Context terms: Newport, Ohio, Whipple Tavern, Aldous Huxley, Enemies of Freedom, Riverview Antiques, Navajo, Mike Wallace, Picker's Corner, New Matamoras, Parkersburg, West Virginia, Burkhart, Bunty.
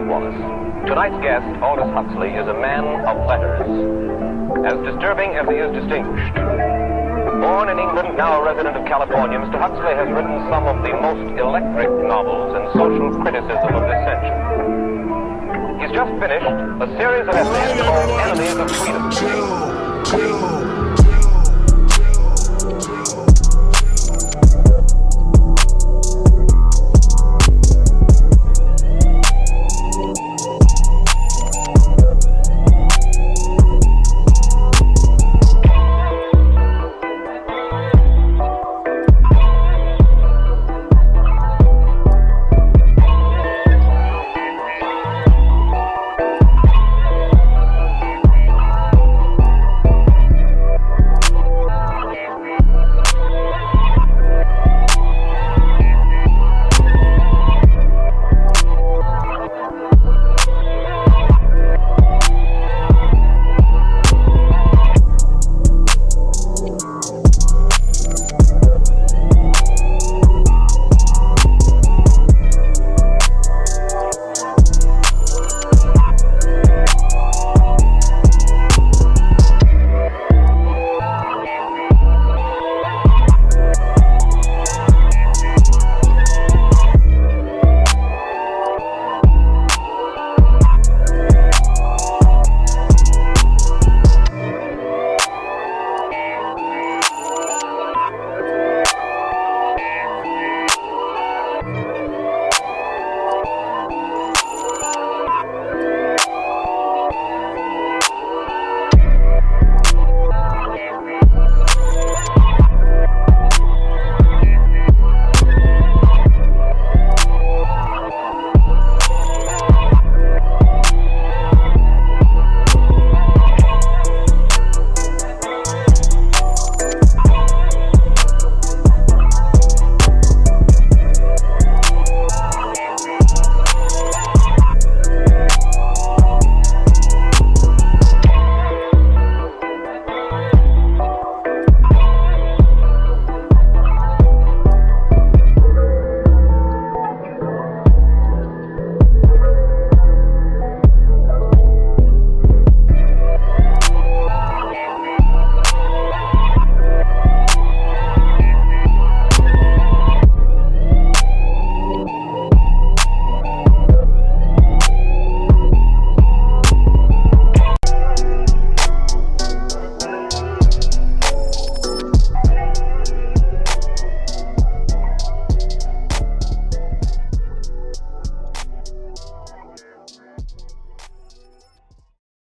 Mike Wallace. Tonight's guest, Aldous Huxley, is a man of letters, as disturbing as he is distinguished. Born in England, now a resident of California, Mr. Huxley has written some of the most electric novels and social criticism of this century. He's just finished a series of essays called Enemies of Freedom.